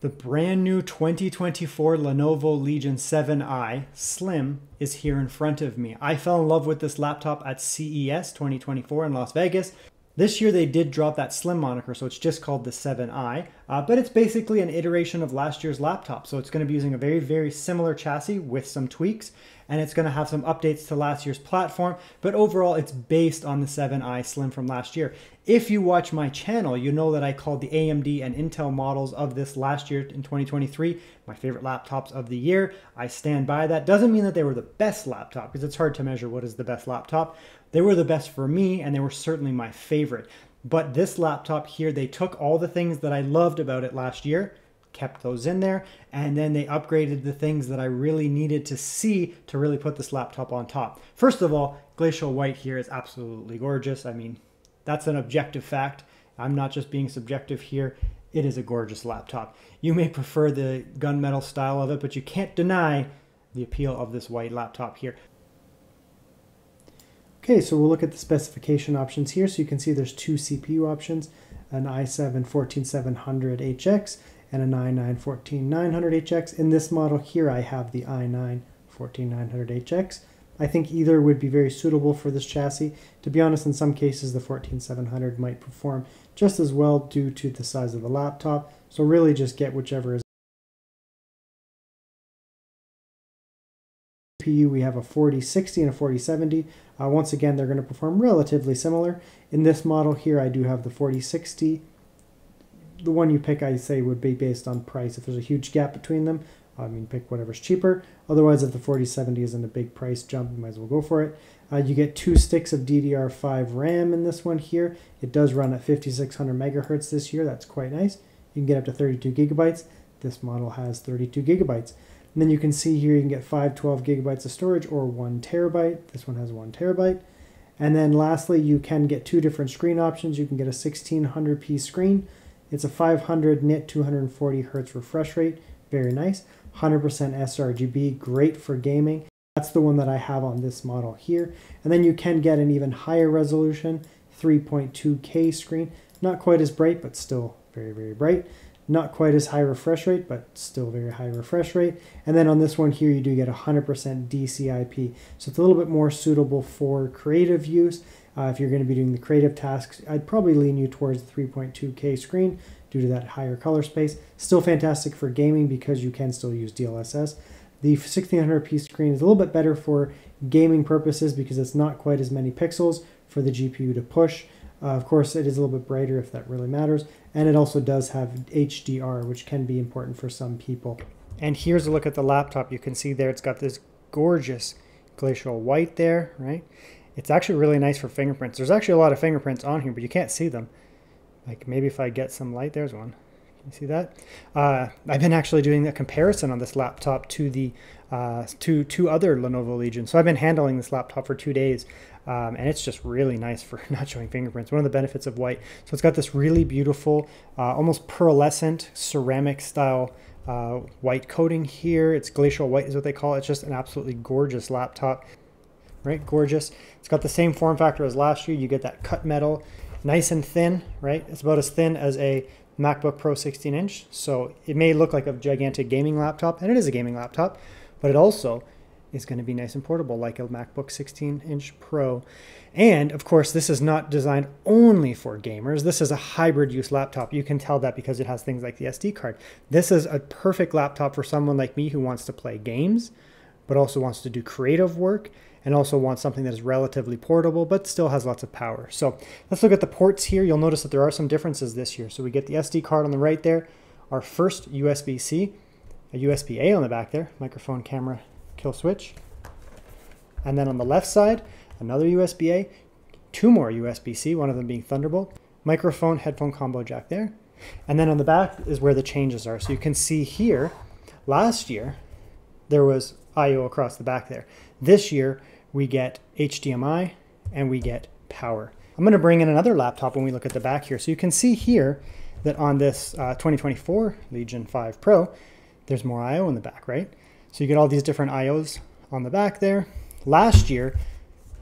The brand new 2024 Lenovo Legion 7i Slim is here in front of me. I fell in love with this laptop at CES 2024 in Las Vegas. This year they did drop that Slim moniker, so it's just called the 7i, but it's basically an iteration of last year's laptop. So it's going to be using a very, very similar chassis with some tweaks, and it's going to have some updates to last year's platform, but overall it's based on the 7i Slim from last year. If you watch my channel, you know that I called the AMD and Intel models of this last year in 2023 my favorite laptops of the year. I stand by that. Doesn't mean that they were the best laptop, because it's hard to measure what is the best laptop. They were the best for me, and they were certainly my favorite. But this laptop here, they took all the things that I loved about it last year, kept those in there, and then they upgraded the things that I really needed to see to really put this laptop on top. First of all, Glacial White here is absolutely gorgeous. I mean, that's an objective fact. I'm not just being subjective here. It is a gorgeous laptop. You may prefer the gunmetal style of it, but you can't deny the appeal of this white laptop here. Okay, so we'll look at the specification options here. So you can see there's two CPU options, an i7-14700HX and an i9-14900HX. In this model here, I have the i9-14900HX. I think either would be very suitable for this chassis. To be honest, in some cases, the 14700 might perform just as well due to the size of the laptop. So really just get whichever is. CPU, we have a 4060 and a 4070. Once again, they're going to perform relatively similar. In this model here, I do have the 4060. The one you pick, I say, would be based on price. If there's a huge gap between them, I mean, pick whatever's cheaper. Otherwise, if the 4070 isn't a big price jump, you might as well go for it. You get 2 sticks of DDR5 RAM in this one here. It does run at 5600 megahertz this year. That's quite nice. You can get up to 32 gigabytes. This model has 32 gigabytes. And then you can see here you can get 512 gigabytes of storage or 1 terabyte. This one has 1 terabyte. And then lastly, you can get 2 different screen options. You can get a 1600p screen. It's a 500 nit, 240 hertz refresh rate. Very nice. 100% sRGB, great for gaming. That's the one that I have on this model here. And then you can get an even higher resolution, 3.2K screen. Not quite as bright, but still very, very bright. Not quite as high refresh rate, but still very high refresh rate. And then on this one here, you do get 100% DCI-P. So it's a little bit more suitable for creative use. If you're going to be doing the creative tasks, I'd probably lean you towards the 3.2K screen due to that higher color space. Still fantastic for gaming because you can still use DLSS. The 1600p screen is a little bit better for gaming purposes because it's not quite as many pixels for the GPU to push. Of course, it is a little bit brighter if that really matters. And it also does have HDR, which can be important for some people. And here's a look at the laptop. You can see there it's got this gorgeous glacial white there, right? It's actually really nice for fingerprints. There's actually a lot of fingerprints on here, but you can't see them. Like maybe if I get some light, there's one. Can you see that? I've been actually doing a comparison on this laptop to the two other Lenovo Legion. So I've been handling this laptop for 2 days. And it's just really nice for not showing fingerprints. One of the benefits of white. So it's got this really beautiful, almost pearlescent ceramic style white coating here. It's glacial white is what they call it. It's just an absolutely gorgeous laptop, right? Gorgeous. It's got the same form factor as last year. You get that cut metal, nice and thin, right? It's about as thin as a MacBook Pro 16 inch. So it may look like a gigantic gaming laptop, and it is a gaming laptop, but it also is going to be nice and portable like a MacBook 16 inch Pro. And of course, this is not designed only for gamers. This is a hybrid use laptop. You can tell that because it has things like the SD card. This is a perfect laptop for someone like me who wants to play games, but also wants to do creative work and also wants something that is relatively portable, but still has lots of power. So let's look at the ports here. You'll notice that there are some differences this year. So we get the SD card on the right there, our first USB-C, a USB-A on the back there, microphone, camera, kill switch, and then on the left side another USB-A, 2 more USB-C, one of them being Thunderbolt, microphone, headphone combo jack there, and then on the back is where the changes are. So you can see here last year there was I/O across the back there. This year we get HDMI and we get power. I'm going to bring in another laptop when we look at the back here. So you can see here that on this 2024 Legion 5 Pro there's more I/O in the back, right? So you get all these different IOs on the back there. Last year,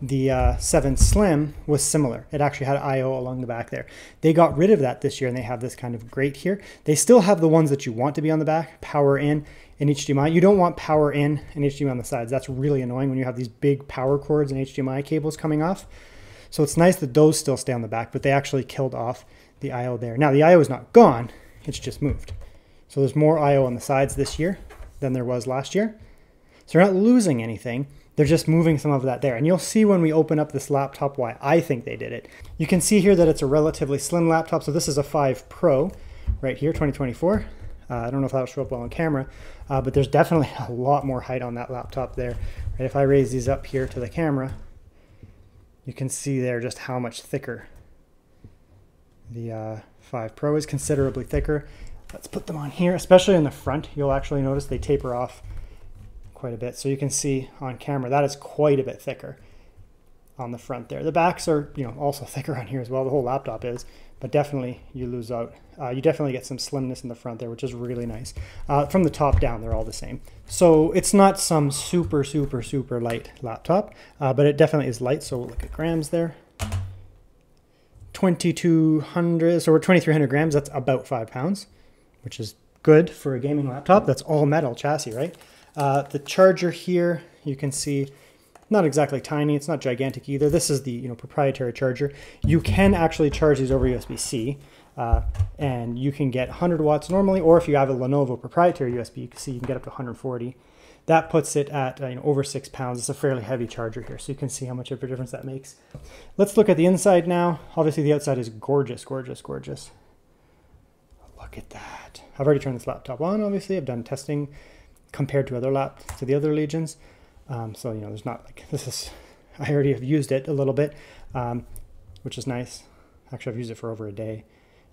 the 7 Slim was similar. It actually had I/O along the back there. They got rid of that this year and they have this kind of grate here. They still have the ones that you want to be on the back, power in and HDMI. You don't want power in and HDMI on the sides. That's really annoying when you have these big power cords and HDMI cables coming off. So it's nice that those still stay on the back, but they actually killed off the I/O there. Now the I/O is not gone, it's just moved. So there's more I/O on the sides this year than there was last year. So you're not losing anything. They're just moving some of that there. And you'll see when we open up this laptop why I think they did it. You can see here that it's a relatively slim laptop. So this is a 5 Pro right here, 2024. I don't know if that'll show up well on camera, but there's definitely a lot more height on that laptop there. Right, if I raise these up here to the camera, you can see there just how much thicker the 5 Pro is, considerably thicker. Let's put them on here, especially in the front. You'll actually notice they taper off quite a bit. So you can see on camera, that is quite a bit thicker on the front there. The backs are, you know, also thicker on here as well. The whole laptop is, but definitely you lose out. You definitely get some slimness in the front there, which is really nice. From the top down, they're all the same. So it's not some super, super, super light laptop, but it definitely is light. So we'll look at grams there. 2,200, so we're 2,300 grams. That's about 5 pounds, which is good for a gaming laptop. That's all metal chassis, right? The charger here, you can see, not exactly tiny, it's not gigantic either. This is the, you know, proprietary charger. You can actually charge these over USB-C, and you can get 100 watts normally, or if you have a Lenovo proprietary USB-C, you can get up to 140. That puts it at over 6 pounds. It's a fairly heavy charger here, so you can see how much of a difference that makes. Let's look at the inside now. Obviously the outside is gorgeous, gorgeous, gorgeous. Look at that. I've already turned this laptop on, obviously. I've done testing compared to other laptops, to the other Legions. So, you know, there's not like, this is, I already have used it a little bit, which is nice. Actually, I've used it for over a day.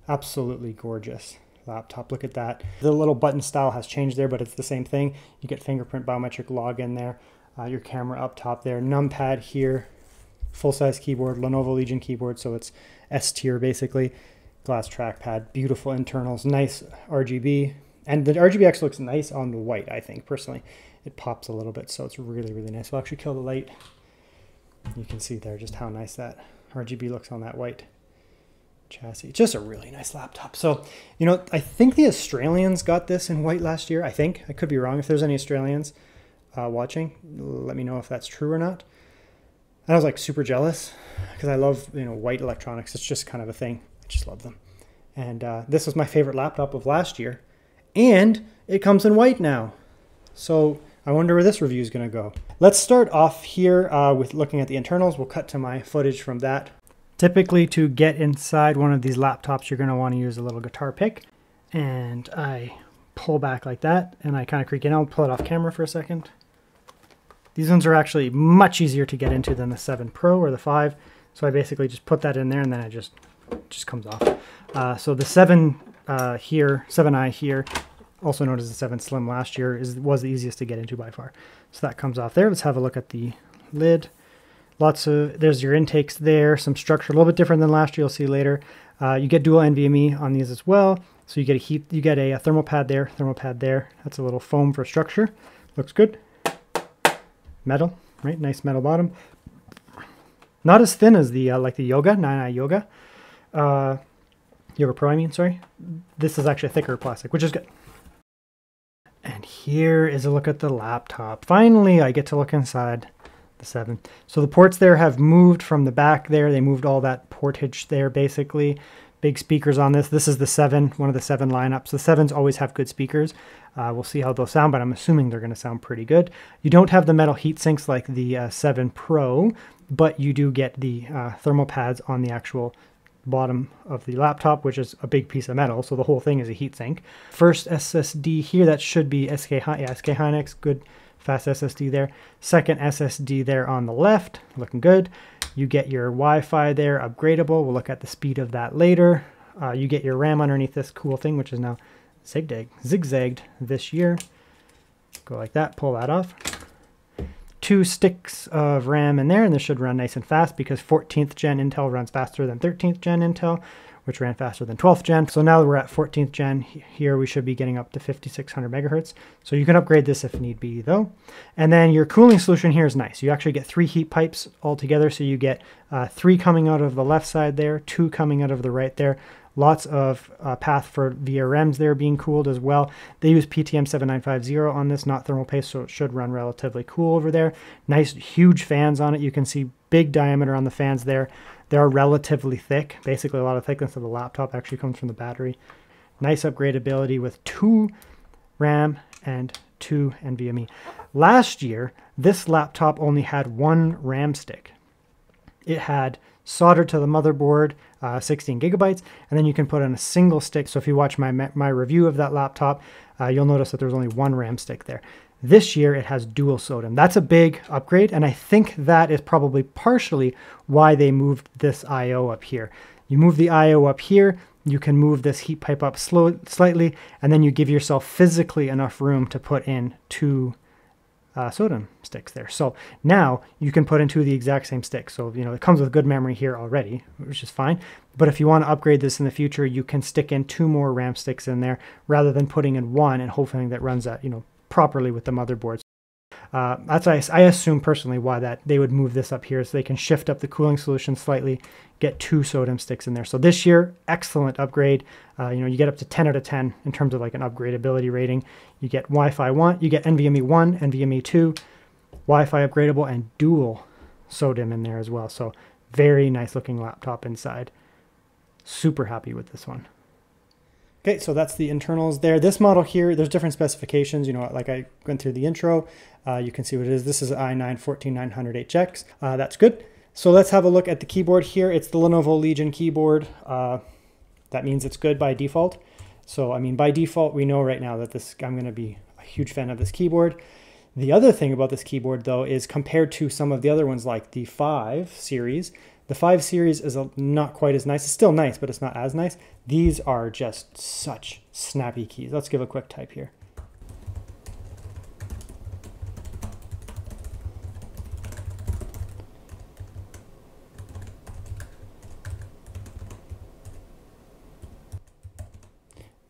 Absolutely gorgeous laptop. Look at that. The little button style has changed there, but it's the same thing. You get fingerprint biometric login there, your camera up top there, numpad here, full-size keyboard, Lenovo Legion keyboard, so it's S tier basically, glass trackpad, beautiful internals, nice RGB. And the RGB actually looks nice on the white, I think, personally. It pops a little bit, so it's really, really nice. We'll actually kill the light. You can see there just how nice that RGB looks on that white chassis. Just a really nice laptop. So, you know, I think the Australians got this in white last year, I think. I could be wrong. If there's any Australians watching, let me know if that's true or not. And I was like super jealous because I love, you know, white electronics. It's just kind of a thing. I just love them. And this was my favorite laptop of last year. And it comes in white now. So I wonder where this review is going to go. Let's start off here with looking at the internals. We'll cut to my footage from that. Typically to get inside one of these laptops, you're going to want to use a little guitar pick. And I pull back like that and I kind of creak in. I'll pull it off camera for a second. These ones are actually much easier to get into than the 7 Pro or the 5. So I basically just put that in there and then it just comes off. So the 7i here, also known as the 7 Slim last year, was the easiest to get into by far. So that comes off there. Let's have a look at the lid. There's your intakes there, some structure, a little bit different than last year, you'll see later. You get dual NVMe on these as well. So you get a thermal pad there, That's a little foam for structure. Looks good. Metal, right? Nice metal bottom. Not as thin as the, like the Yoga, 9i Yoga. Yoga Pro, I mean, sorry. This is actually a thicker plastic, which is good. And here is a look at the laptop. Finally, I get to look inside the 7. So the ports there have moved from the back there. They moved all that portage there, basically. Big speakers on this. This is the 7, one of the 7 lineups. The 7s always have good speakers. We'll see how they'll sound, but I'm assuming they're going to sound pretty good. You don't have the metal heat sinks like the 7 Pro, but you do get the thermal pads on the actual bottom of the laptop, which is a big piece of metal, so the whole thing is a heatsink. First SSD here, that should be SK Hynix, good fast SSD there. Second SSD there on the left, looking good. You get your Wi-Fi there, upgradable. We'll look at the speed of that later. You get your RAM underneath this cool thing, which is now zigzagged this year. Go like that, pull that off. 2 sticks of RAM in there, and this should run nice and fast because 14th gen Intel runs faster than 13th gen Intel, which ran faster than 12th gen. So now that we're at 14th gen here, we should be getting up to 5600 megahertz. So you can upgrade this if need be though. And then your cooling solution here is nice. You actually get 3 heat pipes all together. So you get 3 coming out of the left side there, 2 coming out of the right there. Lots of path for VRMs there being cooled as well. They use PTM 7950 on this, not thermal paste, so it should run relatively cool over there. Nice huge fans on it. You can see big diameter on the fans there. They're relatively thick. Basically a lot of thickness of the laptop actually comes from the battery. Nice upgradability with 2 RAM and 2 NVMe. Last year, this laptop only had 1 RAM stick. It had soldered to the motherboard, 16 gigabytes, and then you can put in a single stick. So if you watch my review of that laptop, you'll notice that there's only 1 RAM stick there. This year it has dual SO-DIMM. That's a big upgrade, and I think that is probably partially why they moved this I/O up here. You move the I/O up here, you can move this heat pipe up slightly, and then you give yourself physically enough room to put in 2 SO-DIMM sticks there. So now you can put in 2 of the exact same stick. So, you know, it comes with good memory here already, which is fine. But if you want to upgrade this in the future, you can stick in 2 more RAM sticks in there rather than putting in 1 and hoping that runs that, you know, properly with the motherboard. That's I assume personally why that they would move this up here, so they can shift up the cooling solution slightly, get 2 SO-DIMM sticks in there. So this year, excellent upgrade. You know, you get up to 10 out of 10 in terms of like an upgradability rating. You get Wi-Fi 1, you get NVMe 1, NVMe 2, Wi-Fi upgradable, and dual SO-DIMM in there as well. So very nice looking laptop inside. Super happy with this one. Okay, so that's the internals there. This model here, there's different specifications. You know, like I went through the intro, you can see what it is. This is i9-14900HX. That's good. So let's have a look at the keyboard here. It's the Lenovo Legion keyboard. That means it's good by default. So, I mean, by default, we know right now that this, I'm going to be a huge fan of this keyboard. The other thing about this keyboard, though, is compared to some of the other ones like the 5 series, the 5 series is not quite as nice. It's still nice, but it's not as nice. These are just such snappy keys. Let's give a quick type here.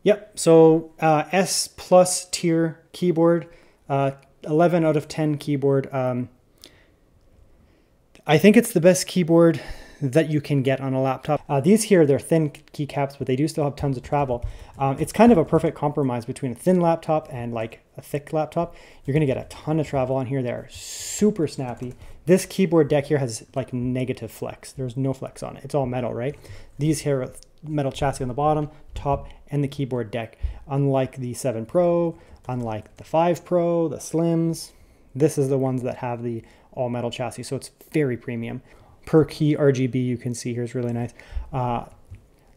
Yep, so S plus tier keyboard, 11 out of 10 keyboard. I think it's the best keyboard that you can get on a laptop. These here, they're thin keycaps, but they do still have tons of travel. It's kind of a perfect compromise between a thin laptop and like a thick laptop. You're gonna get a ton of travel on here. They're super snappy. This keyboard deck here has like negative flex. There's no flex on it. It's all metal, right? These here are metal chassis on the bottom, top, and the keyboard deck. Unlike the 7 Pro, unlike the 5 Pro, the Slims, this is the ones that have the all metal chassis, so it's very premium. Per key RGB, you can see here is really nice.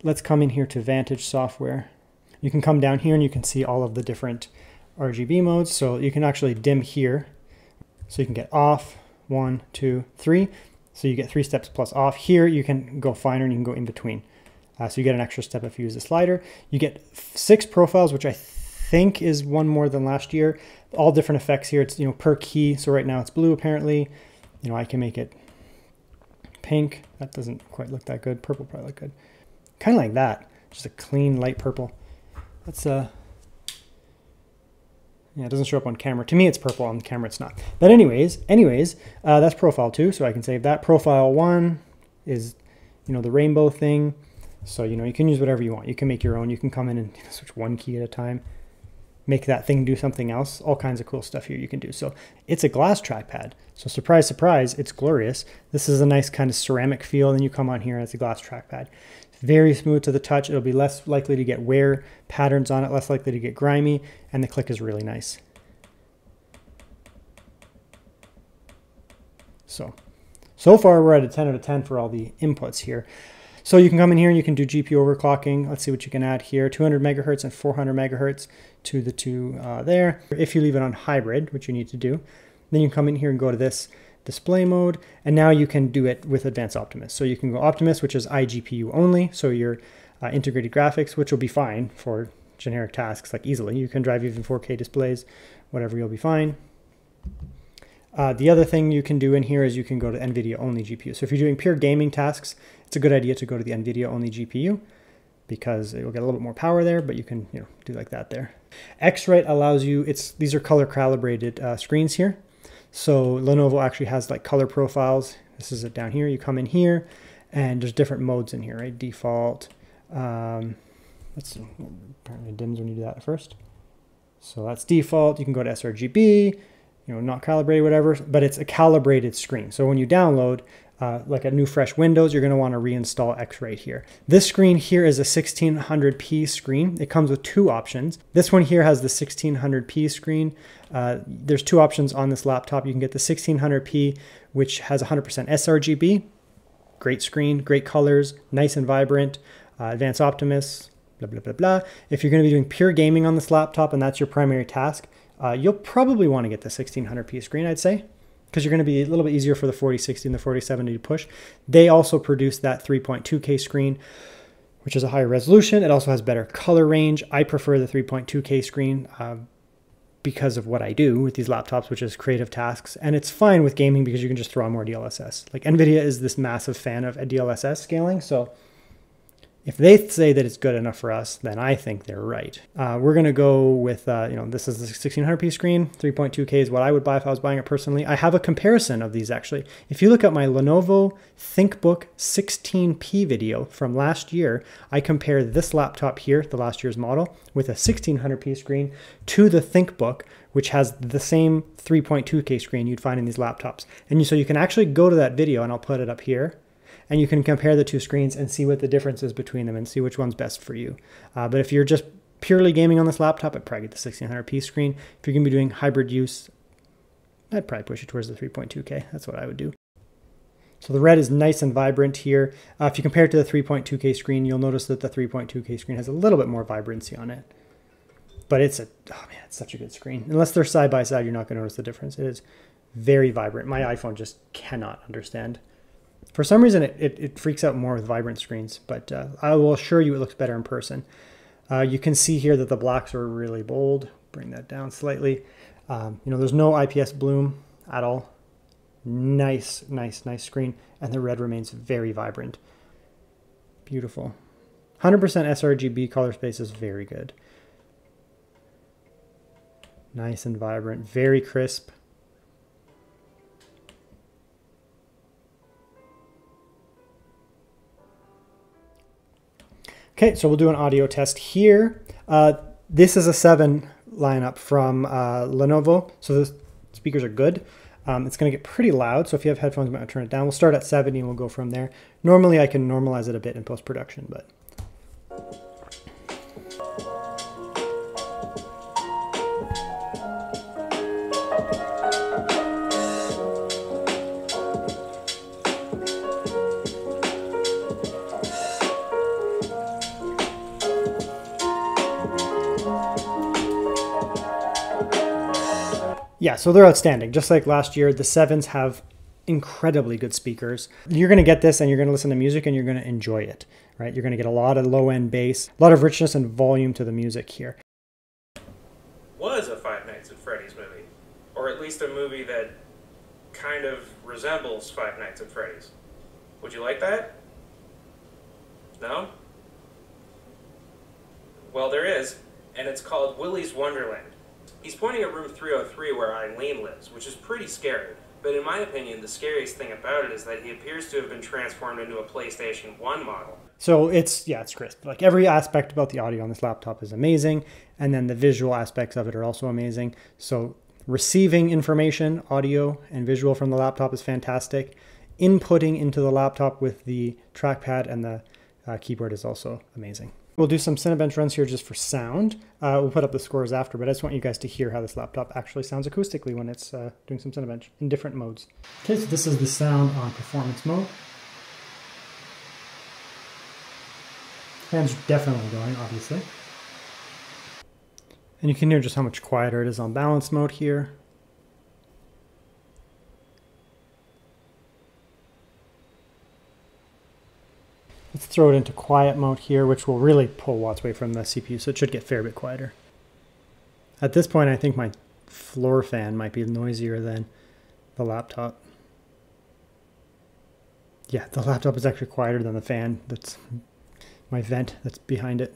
Let's come in here to Vantage software. You can come down here and you can see all of the different RGB modes. So you can actually dim here. So you can get off, 1, 2, 3. So you get 3 steps plus off. Here you can go finer and you can go in between. So you get an extra step if you use the slider. You get 6 profiles, which I think is 1 more than last year. All different effects here. It's, you know, per key. So right now it's blue apparently. You know, I can make it pink. That doesn't quite look that good. Purple probably look good. Kind of like that. Just a clean light purple. That's yeah, it doesn't show up on camera. To me it's purple, on camera it's not. But anyways, that's profile 2, so I can save that. Profile 1 is, you know, the rainbow thing. So, you know, you can use whatever you want. You can make your own. You can come in and switch 1 key at a time. Make that thing do something else. All kinds of cool stuff here you can do. So it's a glass trackpad. So surprise, surprise, it's glorious. This is a nice kind of ceramic feel. Then you come on here and it's a glass trackpad. Very smooth to the touch. It'll be less likely to get wear patterns on it, less likely to get grimy, and the click is really nice. So far we're at a 10 out of 10 for all the inputs here. So you can come in here and you can do GPU overclocking. Let's see what you can add here. 200 megahertz and 400 megahertz to the 2 there. If you leave it on hybrid, which you need to do, then you come in here and go to this display mode. And now you can do it with Advanced Optimus. So you can go Optimus, which is iGPU only. So your integrated graphics, which will be fine for generic tasks, like easily. You can drive even 4K displays, whatever, you'll be fine. The other thing you can do in here is you can go to NVIDIA only GPU. So if you're doing pure gaming tasks, it's a good idea to go to the NVIDIA only GPU. because it will get a little bit more power there, but you can, you know, do like that there. X-Rite allows you, these are color calibrated screens here. So Lenovo actually has like color profiles. This is it down here. You come in here and there's different modes in here, right? Default. Let's see, apparently dims when you do that first. So that's default. You can go to sRGB, you know, not calibrated, whatever, but it's a calibrated screen. So when you download like a new fresh Windows, you're going to want to reinstall X-Rite here. This screen here is a 1600p screen. It comes with two options. This one here has the 1600p screen. There's two options on this laptop. You can get the 1600p, which has 100% sRGB. Great screen, great colors, nice and vibrant. Advanced Optimus, blah, blah, blah, blah. If you're going to be doing pure gaming on this laptop and that's your primary task, you'll probably want to get the 1600p screen, I'd say, because you're going to be a little bit easier for the 4060 and the 4070 to push. They also produce that 3.2K screen, which is a higher resolution. It also has better color range. I prefer the 3.2K screen because of what I do with these laptops, which is creative tasks. And it's fine with gaming because you can just throw on more DLSS. Like NVIDIA is this massive fan of a DLSS scaling, so if they say that it's good enough for us, then I think they're right. We're going to go with, you know, this is the 1600p screen. 3.2K is what I would buy if I was buying it personally. I have a comparison of these, actually. If you look at my Lenovo ThinkBook 16p video from last year, I compare this laptop here, the last year's model, with a 1600p screen to the ThinkBook, which has the same 3.2K screen you'd find in these laptops. And so you can actually go to that video, and I'll put it up here, and you can compare the two screens and see what the difference is between them and see which one's best for you. But if you're just purely gaming on this laptop, I'd probably get the 1600p screen. If you're going to be doing hybrid use, I'd probably push it towards the 3.2K. That's what I would do. So the red is nice and vibrant here. If you compare it to the 3.2K screen, you'll notice that the 3.2K screen has a little bit more vibrancy on it. But it's oh man, it's such a good screen. Unless they're side by side, you're not going to notice the difference. It is very vibrant. My iPhone just cannot understand. For some reason, it freaks out more with vibrant screens, but I will assure you it looks better in person. You can see here that the blacks are really bold. Bring that down slightly. You know, there's no IPS bloom at all. Nice, nice, nice screen. And the red remains very vibrant. Beautiful. 100% sRGB color space is very good. Nice and vibrant, very crisp. Okay, so we'll do an audio test here. This is a 7 lineup from Lenovo, so the speakers are good. It's going to get pretty loud, so if you have headphones, you might want to turn it down. We'll start at 70 and we'll go from there. Normally I can normalize it a bit in post-production, but... yeah, so they're outstanding. Just like last year, the 7s have incredibly good speakers. You're going to get this and you're going to listen to music and you're going to enjoy it, right? You're going to get a lot of low-end bass, a lot of richness and volume to the music here. Was a Five Nights at Freddy's movie, or at least a movie that kind of resembles Five Nights at Freddy's. Would you like that? No? Well, there is, and it's called Willy's Wonderland. He's pointing at room 303 where Eileen lives, which is pretty scary, but in my opinion, the scariest thing about it is that he appears to have been transformed into a PlayStation 1 model. So it's, yeah, it's crisp. Like every aspect about the audio on this laptop is amazing, and then the visual aspects of it are also amazing. So receiving information, audio, and visual from the laptop is fantastic. Inputting into the laptop with the trackpad and the keyboard is also amazing. We'll do some Cinebench runs here just for sound. We'll put up the scores after, but I just want you guys to hear how this laptop actually sounds acoustically when it's doing some Cinebench in different modes. Okay, so this is the sound on performance mode. Fans definitely going, obviously. And you can hear just how much quieter it is on balance mode here. Let's throw it into quiet mode here, which will really pull watts away from the CPU, so it should get a fair bit quieter. At this point, I think my floor fan might be noisier than the laptop. Yeah, the laptop is actually quieter than the fan. That's my vent that's behind it.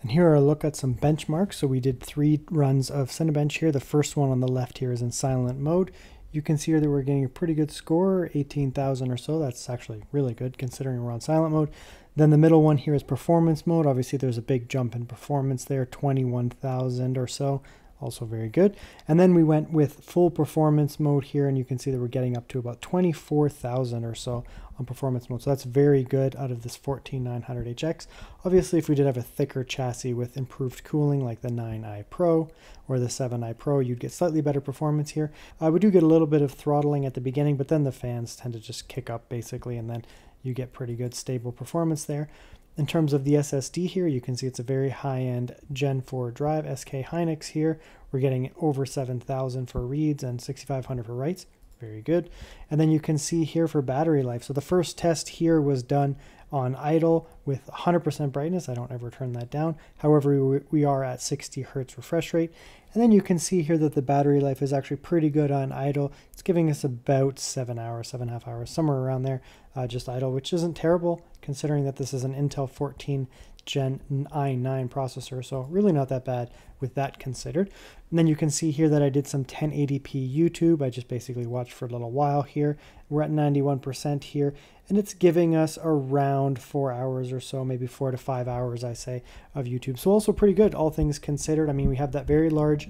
And here are a look at some benchmarks. So we did 3 runs of Cinebench here. The first one on the left here is in silent mode. You can see here that we're getting a pretty good score, 18,000 or so. That's actually really good considering we're on silent mode. Then the middle one here is performance mode. Obviously there's a big jump in performance there, 21,000 or so, also very good. And then we went with full performance mode here, and you can see that we're getting up to about 24,000 or so on performance mode. So that's very good out of this 14900HX. Obviously, if we did have a thicker chassis with improved cooling like the 9i Pro or the 7i Pro, you'd get slightly better performance here. We do get a little bit of throttling at the beginning, but then the fans tend to just kick up basically, and then you get pretty good stable performance there. In terms of the SSD here, you can see it's a very high-end Gen 4 drive, SK Hynix here. We're getting over 7,000 for reads and 6,500 for writes. Very good. And then you can see here for battery life. So the first test here was done on idle with 100% brightness. I don't ever turn that down. However, we are at 60 hertz refresh rate. And then you can see here that the battery life is actually pretty good on idle. It's giving us about 7 hours, 7.5 hours, somewhere around there, just idle, which isn't terrible considering that this is an Intel 14 Gen i9 processor, so really not that bad with that considered. And then you can see here that I did some 1080p YouTube. I just basically watched for a little while here. We're at 91% here, and it's giving us around 4 hours or so, maybe 4 to 5 hours, I say, of YouTube. So also pretty good, all things considered. I mean, we have that very large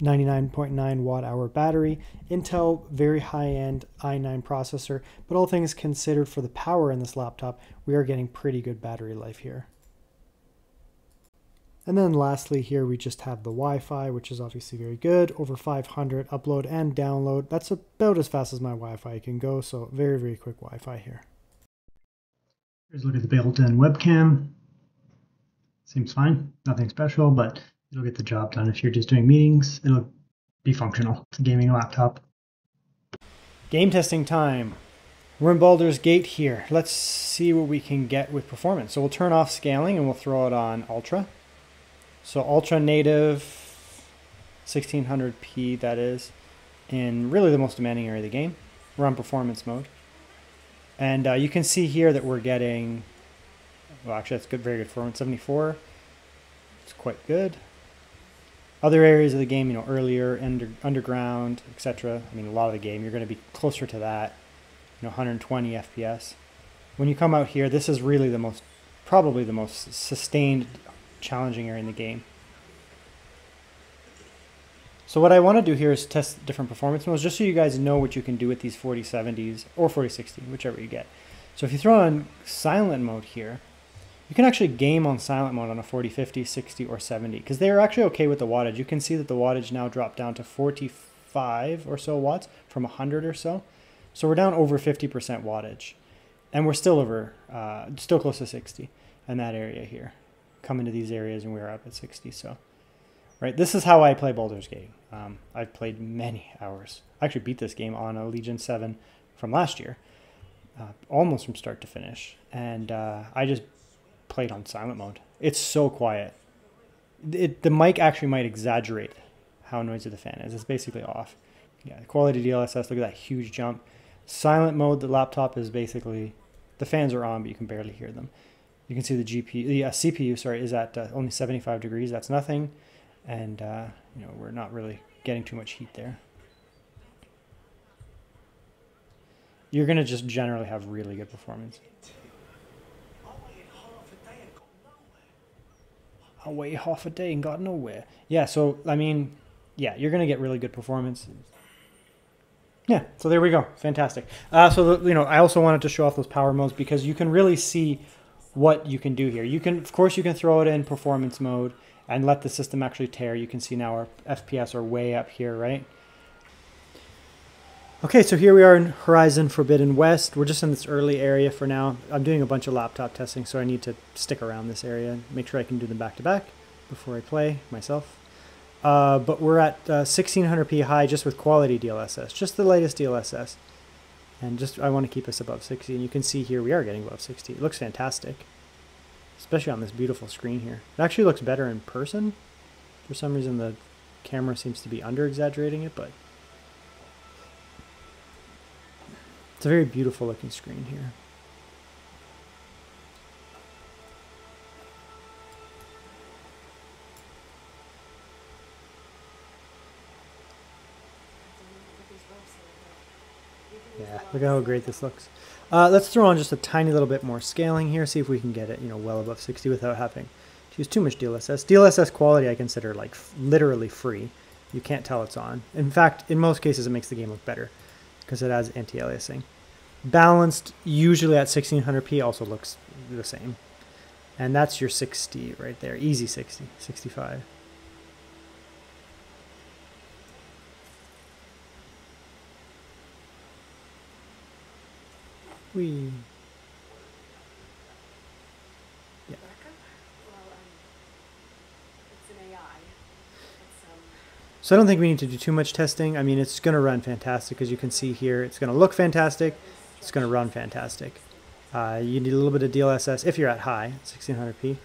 99.9 watt hour battery, Intel very high-end i9 processor, but all things considered for the power in this laptop, we are getting pretty good battery life here. And then lastly here, we just have the Wi-Fi, which is obviously very good, over 500 upload and download. That's about as fast as my Wi-Fi can go, so very, very quick Wi-Fi here. Here's a look at the built-in webcam. Seems fine, nothing special, but it'll get the job done. If you're just doing meetings, it'll be functional. It's a gaming laptop. Game testing time. We're in Baldur's Gate here. Let's see what we can get with performance. So we'll turn off scaling and we'll throw it on Ultra. So Ultra native, 1600p that is, in really the most demanding area of the game. We're on performance mode. And you can see here that we're getting, well actually that's good, very good performance, 74. It's quite good. Other areas of the game, you know, earlier, underground, etc. I mean, a lot of the game, you're going to be closer to that, you know, 120 FPS. When you come out here, this is really the most, probably the most sustained challenging area in the game. So what I want to do here is test different performance modes just so you guys know what you can do with these 4070s or 4060, whichever you get. So if you throw on silent mode here, you can actually game on silent mode on a 40, 50, 60, or 70 because they're actually okay with the wattage. You can see that the wattage now dropped down to 45 or so watts from 100 or so. So we're down over 50% wattage, and we're still over, still close to 60 in that area here. Come into these areas and we're up at 60. So, right, this is how I play Baldur's Gate. I've played many hours. I actually beat this game on a Legion 7 from last year, almost from start to finish, and I just played on silent mode. It's so quiet. The mic actually might exaggerate how noisy the fan is. It's basically off. Yeah, the quality DLSS, look at that huge jump. Silent mode, the laptop is basically, the fans are on, but you can barely hear them. You can see the CPU, sorry, is at only 75 degrees. That's nothing. And, you know, we're not really getting too much heat there. You're going to just generally have really good performance. I waited half a day and got nowhere. Yeah, so, I mean, yeah, you're going to get really good performance. Yeah, so there we go. Fantastic. So, you know, I also wanted to show off those power modes because you can really see what you can do here. You can, of course, you can throw it in performance mode and let the system actually tear. You can see now our FPS are way up here, right? Okay, so here we are in Horizon Forbidden West. We're just in this early area for now. I'm doing a bunch of laptop testing, so I need to stick around this area and make sure I can do them back to back before I play myself. But we're at 1600p high just with quality DLSS, just the latest DLSS. And just, I want to keep us above 60, and you can see here we are getting above 60. It looks fantastic, especially on this beautiful screen here. It actually looks better in person. For some reason, the camera seems to be under-exaggerating it, but it's a very beautiful looking screen here. Yeah, look at how great this looks. Let's throw on just a tiny little bit more scaling here, see if we can get it, you know, well above 60 without having to use too much DLSS. DLSS quality I consider like literally free. You can't tell it's on. In fact, in most cases it makes the game look better because it has anti-aliasing. Balanced, usually at 1600p, also looks the same. And that's your 60 right there, easy 60, 65. Whee. Yeah. So I don't think we need to do too much testing. I mean, it's going to run fantastic, as you can see here. It's going to look fantastic. It's going to run fantastic. You need a little bit of DLSS if you're at high, 1600p.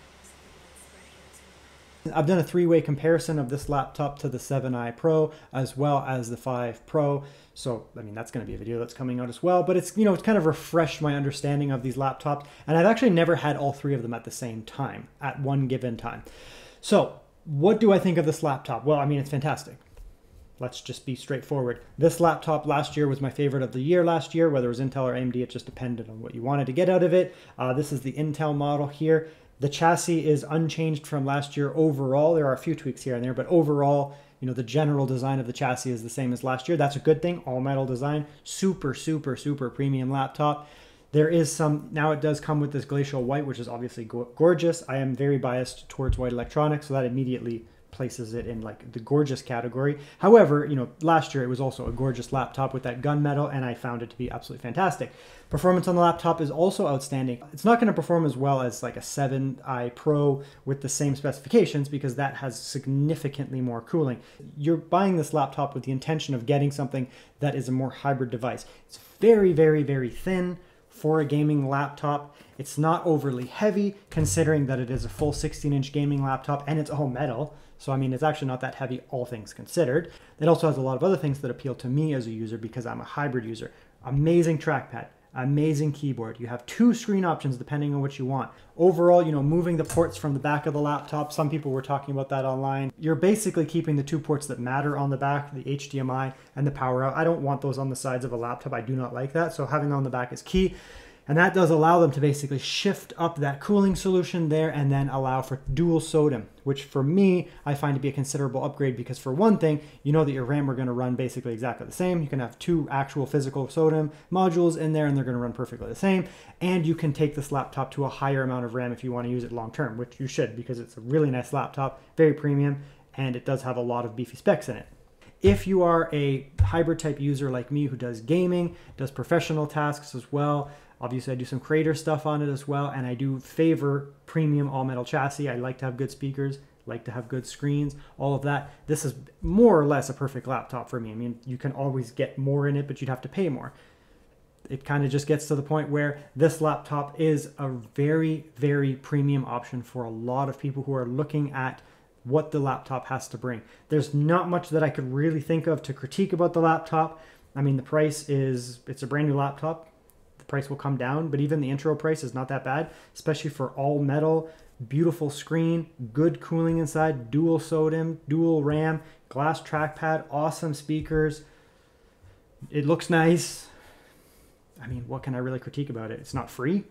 I've done a three-way comparison of this laptop to the 7i Pro as well as the 5 Pro. So, I mean, that's going to be a video that's coming out as well. But it's, you know, it's kind of refreshed my understanding of these laptops. And I've actually never had all three of them at the same time, at one given time. So, what do I think of this laptop? Well, I mean, it's fantastic. Let's just be straightforward. This laptop last year was my favorite of the year last year, whether it was Intel or AMD, it just depended on what you wanted to get out of it. This is the Intel model here. The chassis is unchanged from last year overall. There are a few tweaks here and there, but overall, you know, the general design of the chassis is the same as last year. That's a good thing. All metal design, super, super, super premium laptop. There is some, now it does come with this Glacial White, which is obviously gorgeous. I am very biased towards white electronics, so that immediately places it in like the gorgeous category. However, you know, last year it was also a gorgeous laptop with that gunmetal, and I found it to be absolutely fantastic. Performance on the laptop is also outstanding. It's not going to perform as well as like a 7i Pro with the same specifications because that has significantly more cooling. You're buying this laptop with the intention of getting something that is a more hybrid device. It's very, very, very thin for a gaming laptop. It's not overly heavy considering that it is a full 16-inch gaming laptop and it's all metal. So, I mean, it's actually not that heavy, all things considered. It also has a lot of other things that appeal to me as a user because I'm a hybrid user. Amazing trackpad, amazing keyboard. You have two screen options depending on what you want. Overall, you know, moving the ports from the back of the laptop, some people were talking about that online. You're basically keeping the two ports that matter on the back, the HDMI and the power out. I don't want those on the sides of a laptop. I do not like that. So having them on the back is key. And that does allow them to basically shift up that cooling solution there and then allow for dual SO-DIMM, which for me, I find to be a considerable upgrade because for one thing, you know that your RAM are gonna run basically exactly the same. You can have two actual physical SO-DIMM modules in there and they're gonna run perfectly the same. And you can take this laptop to a higher amount of RAM if you wanna use it long-term, which you should because it's a really nice laptop, very premium, and it does have a lot of beefy specs in it. If you are a hybrid type user like me who does gaming, does professional tasks as well, obviously, I do some creator stuff on it as well, and I do favor premium all-metal chassis. I like to have good speakers, like to have good screens, all of that. This is more or less a perfect laptop for me. I mean, you can always get more in it, but you'd have to pay more. It kind of just gets to the point where this laptop is a very, very premium option for a lot of people who are looking at what the laptop has to bring. There's not much that I could really think of to critique about the laptop. I mean, the price is, it's a brand new laptop. Price will come down, but even the intro price is not that bad, especially for all metal, beautiful screen, good cooling inside, dual SO-DIMM, dual RAM, glass trackpad, awesome speakers. It looks nice. I mean, what can I really critique about it? It's not free.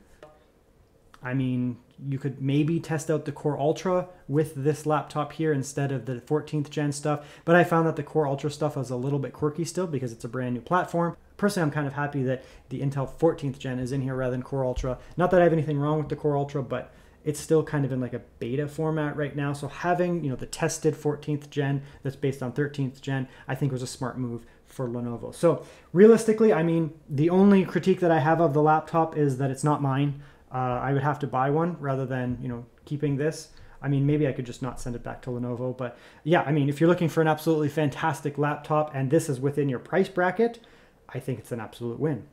I mean, you could maybe test out the Core Ultra with this laptop here instead of the 14th gen stuff, but I found that the Core Ultra stuff is a little bit quirky still because it's a brand new platform. Personally, I'm kind of happy that the Intel 14th gen is in here rather than Core Ultra. Not that I have anything wrong with the Core Ultra, but it's still kind of in like a beta format right now. So having, you know, the tested 14th gen that's based on 13th gen, I think was a smart move for Lenovo. So realistically, I mean, the only critique that I have of the laptop is that it's not mine. I would have to buy one rather than, you know, keeping this. I mean, maybe I could just not send it back to Lenovo, but yeah, I mean, if you're looking for an absolutely fantastic laptop and this is within your price bracket, I think it's an absolute win.